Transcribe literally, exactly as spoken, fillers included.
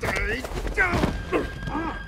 stay down.